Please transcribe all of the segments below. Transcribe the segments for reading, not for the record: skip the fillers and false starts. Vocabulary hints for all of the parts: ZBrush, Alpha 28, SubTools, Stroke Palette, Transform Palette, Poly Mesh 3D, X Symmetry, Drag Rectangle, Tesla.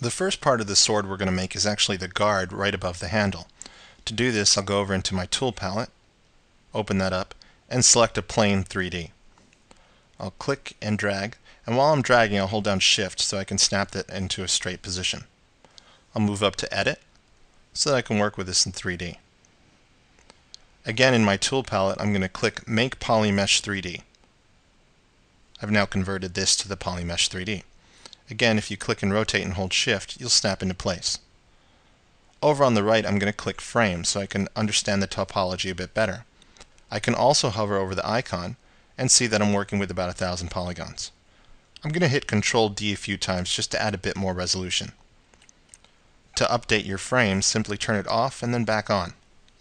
The first part of the sword we're going to make is actually the guard right above the handle. To do this, I'll go over into my tool palette, open that up, and select a plane 3D. I'll click and drag, and while I'm dragging I'll hold down Shift so I can snap that into a straight position. I'll move up to Edit so that I can work with this in 3D. Again, in my tool palette I'm going to click Make Poly Mesh 3D. I've now converted this to the Poly Mesh 3D. Again, if you click and rotate and hold Shift, you'll snap into place. Over on the right I'm going to click Frame so I can understand the topology a bit better. I can also hover over the icon and see that I'm working with about 1,000 polygons. I'm going to hit Ctrl D a few times just to add a bit more resolution. To update your frame, simply turn it off and then back on.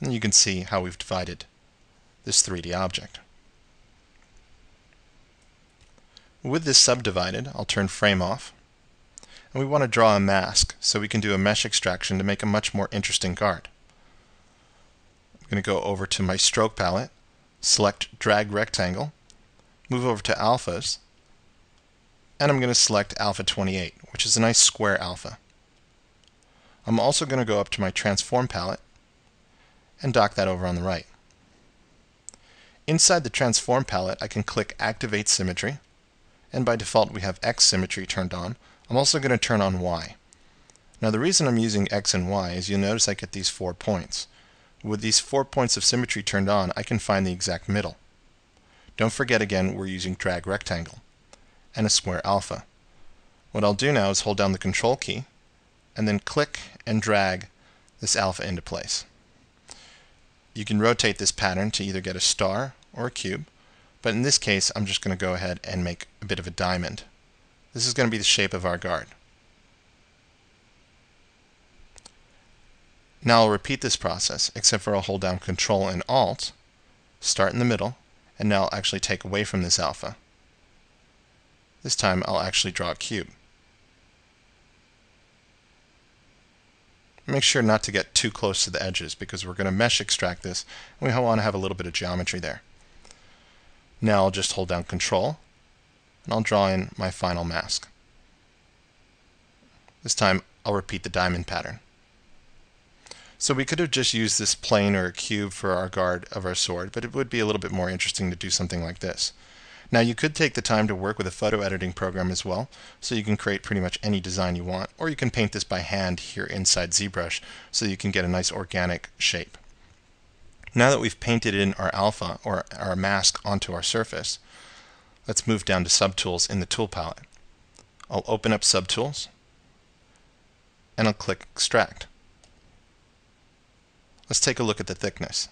And you can see how we've divided this 3D object. With this subdivided, I'll turn frame off. And we want to draw a mask so we can do a mesh extraction to make a much more interesting guard. I'm going to go over to my stroke palette, select Drag Rectangle, move over to Alphas, and I'm going to select Alpha 28, which is a nice square alpha. I'm also going to go up to my Transform palette and dock that over on the right. Inside the Transform palette, I can click Activate Symmetry, and by default we have X Symmetry turned on. I'm also going to turn on Y. Now the reason I'm using X and Y is you'll notice I get these 4 points. With these 4 points of symmetry turned on, I can find the exact middle. Don't forget again, we're using Drag Rectangle and a square alpha. What I'll do now is hold down the Control key and then click and drag this alpha into place. You can rotate this pattern to either get a star or a cube, but in this case I'm just going to go ahead and make a bit of a diamond. This is going to be the shape of our guard. Now I'll repeat this process, except for I'll hold down Control and Alt, start in the middle, and now I'll actually take away from this alpha. This time I'll actually draw a cube. Make sure not to get too close to the edges because we're going to mesh extract this and we want to have a little bit of geometry there. Now I'll just hold down Control and I'll draw in my final mask. This time I'll repeat the diamond pattern. So we could have just used this plane or a cube for our guard of our sword, but it would be a little bit more interesting to do something like this. Now you could take the time to work with a photo editing program as well, so you can create pretty much any design you want, or you can paint this by hand here inside ZBrush so you can get a nice organic shape. Now that we've painted in our alpha or our mask onto our surface, let's move down to SubTools in the tool palette. I'll open up SubTools and I'll click Extract. Let's take a look at the thickness.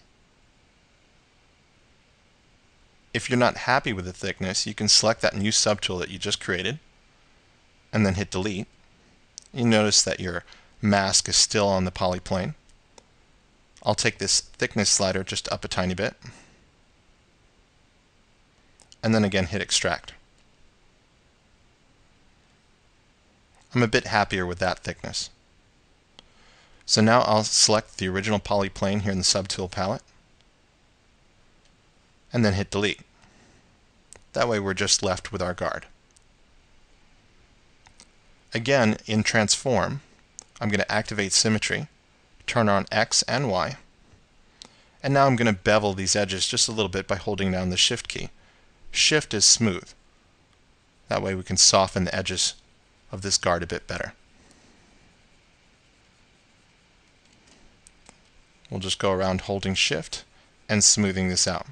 If you're not happy with the thickness, you can select that new subtool that you just created and then hit Delete. You notice that your mask is still on the poly plane. I'll take this thickness slider just up a tiny bit and then again hit Extract. I'm a bit happier with that thickness. So now I'll select the original poly plane here in the subtool palette and then hit Delete. That way we're just left with our guard. Again, in Transform, I'm going to activate Symmetry, turn on X and Y, and now I'm going to bevel these edges just a little bit by holding down the Shift key. Shift is smooth. That way we can soften the edges of this guard a bit better. We'll just go around holding Shift and smoothing this out.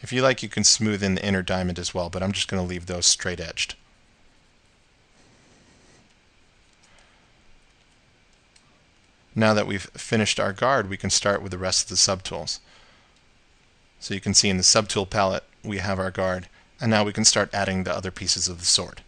If you like, you can smooth in the inner diamond as well, but I'm just going to leave those straight edged. Now that we've finished our guard, we can start with the rest of the subtools. So you can see in the subtool palette, we have our guard, and now we can start adding the other pieces of the sword.